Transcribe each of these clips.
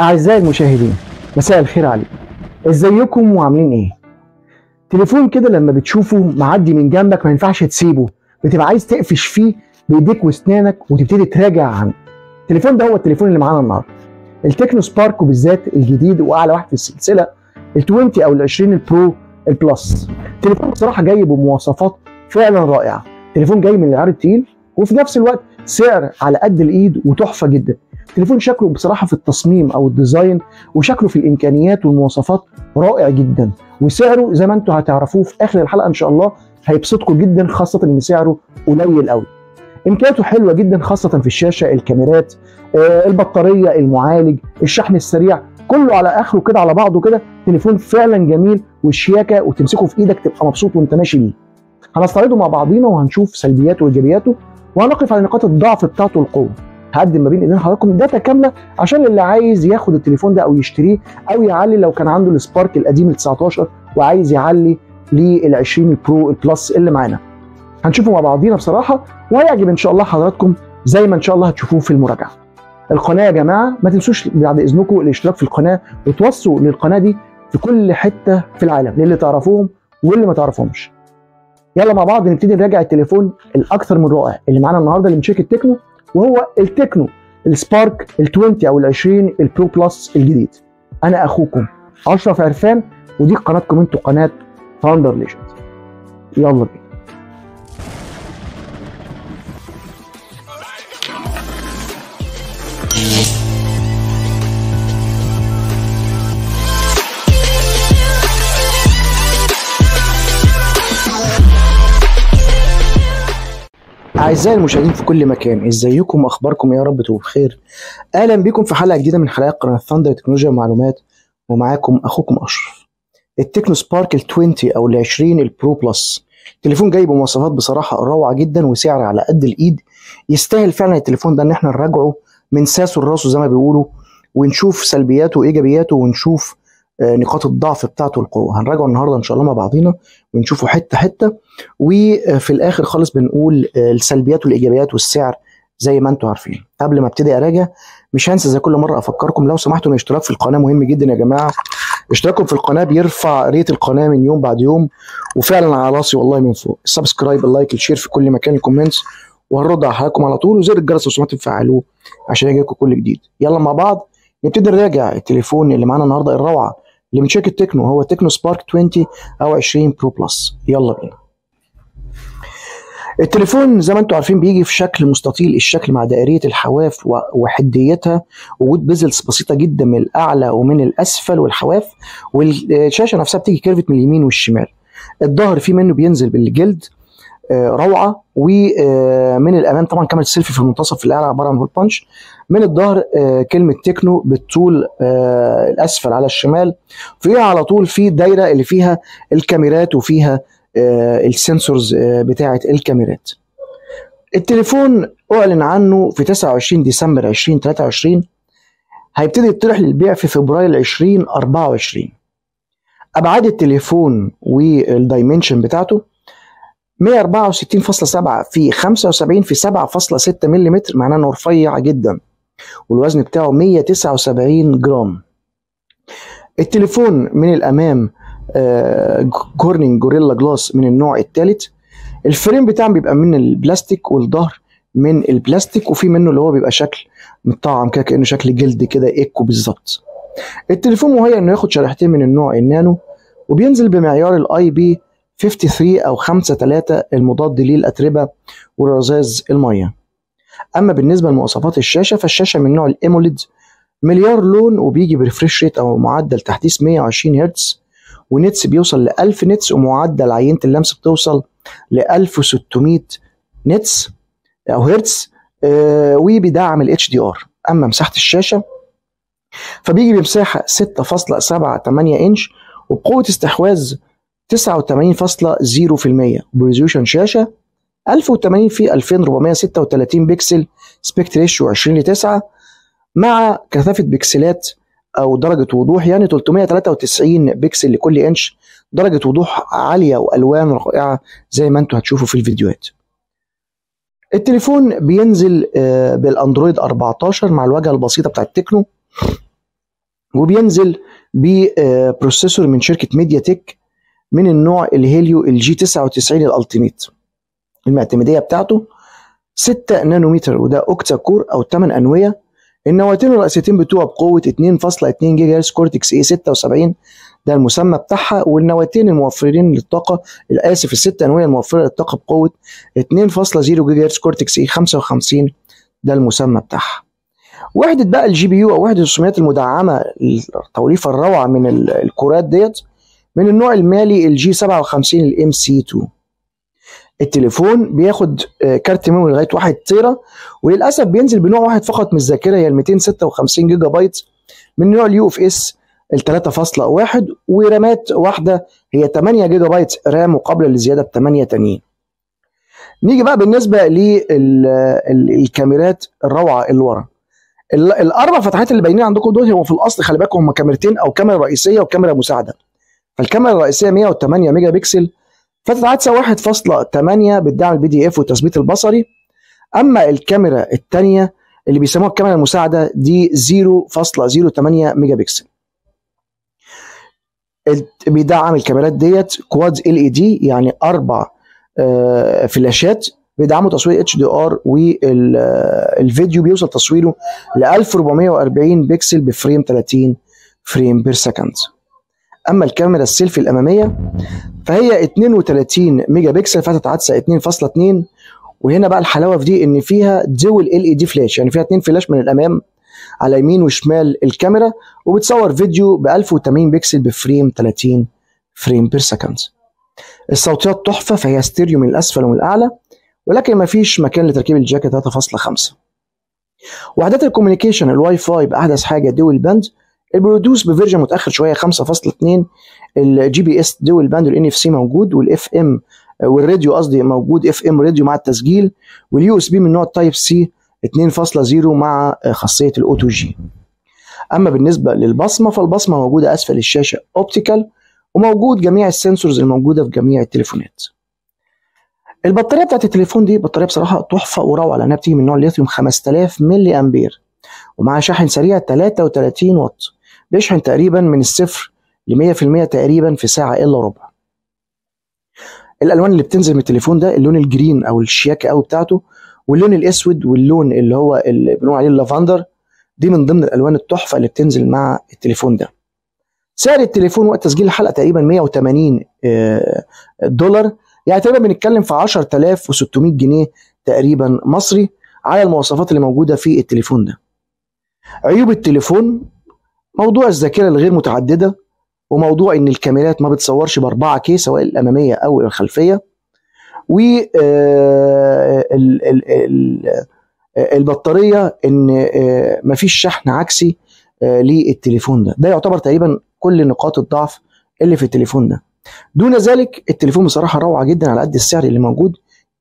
أعزائي المشاهدين، مساء الخير عليكم. ازيكم وعاملين ايه؟ تليفون كده لما بتشوفه معدي من جنبك ما ينفعش تسيبه، بتبقى عايز تقفش فيه بايديك واسنانك وتبتدي تراجع عنه. التليفون ده هو التليفون اللي معانا النهارده، التكنو سبارك، وبالذات الجديد واعلى واحد في السلسله ال20 او ال20 البرو البلس. التليفون بصراحه جاي بمواصفات فعلا رائعه، تليفون جاي من العيار التقيل وفي نفس الوقت سعر على قد الايد وتحفه جدا. التليفون شكله بصراحه في التصميم او الديزاين وشكله في الامكانيات والمواصفات رائع جدا، وسعره زي ما انتم هتعرفوه في اخر الحلقه ان شاء الله هيبسطكم جدا، خاصه ان سعره قليل قوي. امكانياته حلوه جدا خاصه في الشاشه، الكاميرات، البطاريه، المعالج، الشحن السريع، كله على اخره كده على بعضه كده تليفون فعلا جميل، والشياكه وتمسكه في ايدك تبقى مبسوط وانت ماشي بيه. هنستعرضه مع بعضينا وهنشوف سلبياته وايجابياته، وهنقف على نقاط الضعف بتاعته والقوه. هقدم ما بين ايدين حضراتكم داتا كامله عشان اللي عايز ياخد التليفون ده او يشتريه او يعلي، لو كان عنده السبارك القديم ال 19 وعايز يعلي لل20 البرو البلس اللي معانا. هنشوفه مع بعضينا بصراحه وهيعجب ان شاء الله حضراتكم زي ما ان شاء الله هتشوفوه في المراجعه. القناه يا جماعه ما تنسوش بعد اذنكم الاشتراك في القناه، وتوصوا للقناه دي في كل حته في العالم للي تعرفوهم واللي ما تعرفهمش. يلا مع بعض نبتدي نراجع التليفون الاكثر من رائع اللي معانا النهارده من شركه تكنو، وهو التكنو السبارك ال20 او ال20 البرو بلس الجديد. انا اخوكم اشرف عرفان، ودي قناتكم انتوا، قناه ثاندر ليجند. يلا بينا. أعزائي المشاهدين في كل مكان، ازيكم واخباركم؟ يا رب تبقوا بخير. اهلا بكم في حلقه جديده من حلقات قناه ثاندر تكنولوجيا ومعلومات، ومعاكم اخوكم اشرف. التكنو سبارك ال20 او ال20 البرو بلس، تليفون جاي بمواصفات بصراحه روعه جدا وسعر على قد الايد. يستاهل فعلا التليفون ده ان احنا نراجعه من ساسه لراسه زي ما بيقولوا، ونشوف سلبياته وايجابياته، ونشوف نقاط الضعف بتاعته والقوه. هنراجعه النهارده ان شاء الله مع بعضينا ونشوفه حته حته، وفي الاخر خالص بنقول السلبيات والايجابيات والسعر زي ما انتم عارفين. قبل ما ابتدي اراجع مش هنسى زي كل مره افكركم لو سمحتوا الاشتراك في القناه مهم جدا يا جماعه. اشتراككم في القناه بيرفع ريت القناه من يوم بعد يوم، وفعلا على راسي والله من فوق. السبسكرايب، اللايك، الشير في كل مكان، الكومنتس، وهنرد على حلقاتكم على طول، وزر الجرس لو سمحتوا تفعلوه عشان يجيلكم كل جديد. يلا مع بعض نبتدي نراجع التليفون اللي معانا النهارده الروعه اللي من شركه تكنو، هو تكنو سبارك 20 او 20 برو بلس. يلا بينا. التليفون زي ما انتم عارفين بيجي في شكل مستطيل الشكل مع دائريه الحواف وحديتها، وجود بزلز بسيطه جدا من الاعلى ومن الاسفل والحواف، والشاشه نفسها بتيجي كيرفت من اليمين والشمال. الظهر فيه منه بينزل بالجلد روعه، ومن الامام طبعا كاميرا السيلفي في المنتصف في الاعلى عباره عن هول بانش. من الظهر كلمه تكنو بالطول الاسفل على الشمال، فيها على طول في دايره اللي فيها الكاميرات وفيها السنسورز بتاعه الكاميرات. التليفون اعلن عنه في 29 ديسمبر 2023، هيبتدي يطرح للبيع في فبراير 2024. ابعاد التليفون والدايمنشن بتاعته 164.7 في 75 في 7.6 ملم، معناه انه رفيع جدا، والوزن بتاعه 179 جرام. التليفون من الامام كورنينج جوريلا جلاس من النوع الثالث. الفريم بتاعه بيبقى من البلاستيك، والظهر من البلاستيك، وفي منه اللي هو بيبقى شكل متطعم كده كانه شكل جلد كده ايكو بالظبط. التليفون مهيأ انه ياخد شريحتين من النوع النانو، وبينزل بمعيار الاي بي 53 او 5.3 المضاد للاتربه ورذاذ الميه. اما بالنسبه لمواصفات الشاشه، فالشاشه من نوع الاموليد، مليار لون، وبيجي بريفريش ريت او معدل تحديث 120 هرتز، ونتس بيوصل ل 1000 نتس، ومعدل عينه اللمس بتوصل ل 1600 نتس او هرتز، وبيدعم الاتش دي ار. اما مساحه الشاشه فبيجي بمساحه 6.78 انش، وبقوه استحواذ 89.0%، بريزوليوشن شاشه 1080 في 2436 بكسل، سبيكت ريشيو 20:9، مع كثافه بكسلات او درجه وضوح يعني 393 بكسل لكل انش، درجه وضوح عاليه والوان رائعه زي ما انتم هتشوفوا في الفيديوهات. التليفون بينزل بالاندرويد 14 مع الواجهه البسيطه بتاعت تكنو، وبينزل ببروسيسور من شركه ميديا تك من النوع الهيليو الجي 99 الالتيميت. المعتمديه بتاعته 6 نانومتر، وده اوكتا كور او 8 انويه. النواتين الرئيسيتين بتوعه بقوه 2.2 جيجا هرتز كورتكس اي 76 ده المسمى بتاعها، والنواتين الموفرين للطاقه الاسف الست انويه الموفره للطاقه بقوه 2.0 جيجا هرتز كورتكس اي 55 ده المسمى بتاعها. وحده بقى الجي بي يو او وحده الرسوميات المدعمه التوليفه الروعه من الكورات ديت من النوع المالي الجي 57 الام سي 2. التليفون بياخد كارت ميموري لغايه 1 تيرا، وللاسف بينزل بنوع واحد فقط من الذاكره هي ال 256 جيجا بايت من نوع اليو اف اس ال 3.1، ورامات واحده هي 8 جيجا بايت رام مقابله للزياده ب 8 تانيين. نيجي بقى بالنسبه للكاميرات الروعه اللي ورا. الاربع فتحات اللي باينين عندكم دول هو في الاصل خلي بالكم هم كاميرتين، او كاميرا رئيسيه وكاميرا مساعده. فالكاميرا الرئيسيه 108 ميجا بكسل فتحة عدسة 1.8 بتدعم البي دي اف والتثبيت البصري. اما الكاميرا الثانيه اللي بيسموها الكاميرا المساعده دي 0.08 ميجا بكسل. بيدعم الكاميرات ديت كواد ال اي دي، يعني 4 فلاشات بيدعموا تصوير اتش دي ار، والفيديو بيوصل تصويره ل 1440 بكسل بفريم 30 فريم بير سكند. اما الكاميرا السيلفي الاماميه فهي 32 ميجا بكسل فتحه عدسه 2.2، وهنا بقى الحلاوه في دي ان فيها دول ال اي دي فلاش، يعني فيها 2 فلاش من الامام على يمين وشمال الكاميرا، وبتصور فيديو ب 1080 بكسل بفريم 30 فريم بير سكند. الصوتيات تحفه، فهي ستيريو من الاسفل ومن الاعلى، ولكن مفيش مكان لتركيب الجاك 3.5. وحدات الكوميونيكيشن الواي فاي باحدث حاجه دول باند، البلوتوث بفيرجن متاخر شويه 5.2، الجي بي اس دول باند والان اف سي موجود، والاف ام والراديو قصدي موجود اف ام راديو مع التسجيل، واليو اس بي من نوع تايب سي 2.0 مع خاصيه الاوتو جي. اما بالنسبه للبصمه فالبصمه موجوده اسفل الشاشه اوبتيكال، وموجود جميع السنسورز الموجوده في جميع التليفونات. البطاريه بتاعت التليفون دي بطاريه بصراحه تحفه وروعه، لانها بتيجي من نوع الليثيوم 5000 ملي امبير، ومع شحن سريع 33 واط، بيشحن تقريبا من 0 ل 100% تقريبا في ساعه الا ربع. الالوان اللي بتنزل من التليفون ده اللون الجرين او الشياكه قوي بتاعته، واللون الاسود، واللون اللي هو اللي بنقول عليه اللافندر، دي من ضمن الالوان التحفه اللي بتنزل مع التليفون ده. سعر التليفون وقت تسجيل الحلقه تقريبا $180، يعني تقريبا بنتكلم في 10600 جنيه تقريبا مصري على المواصفات اللي موجوده في التليفون ده. عيوب التليفون موضوع الذاكره الغير متعدده، وموضوع ان الكاميرات ما بتصورش باربعه كي سواء الاماميه او الخلفيه، و البطاريه ان مفيش شحن عكسي للتليفون ده. ده يعتبر تقريبا كل نقاط الضعف اللي في التليفون ده. دون ذلك التليفون بصراحه روعه جدا على قد السعر اللي موجود،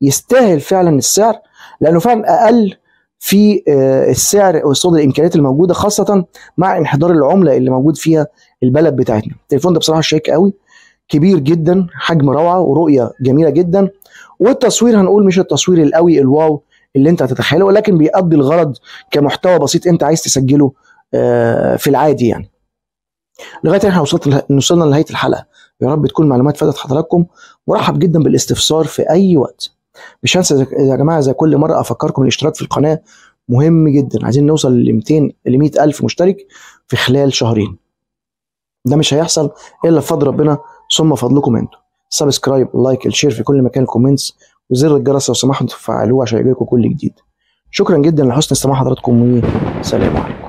يستاهل فعلا السعر، لانه فعلا اقل في السعر قصاد الامكانيات الموجوده، خاصه مع انحدار العمله اللي موجود فيها البلد بتاعتنا. التليفون ده بصراحه شيك قوي، كبير جدا، حجم روعه، ورؤيه جميله جدا، والتصوير هنقول مش التصوير القوي الواو اللي انت هتتخيله، ولكن بيقضي الغرض كمحتوى بسيط انت عايز تسجله في العادي يعني. لغايه احنا وصلنا لنهايه الحلقه، يا رب تكون المعلومات فادت حضراتكم. مرحب جدا بالاستفسار في اي وقت. مش هنسى يا جماعه زي كل مره افكركم الاشتراك في القناه مهم جدا، عايزين نوصل ل 100000 مشترك في خلال شهرين. ده مش هيحصل الا بفضل ربنا ثم فضلكم انتم. سبسكرايب، لايك، الشير في كل مكان، الكومنتس، وزر الجرس لو سمحتوا تفعلوه عشان يجيلكم كل جديد. شكرا جدا لحسن استماع حضراتكم، وسلام عليكم.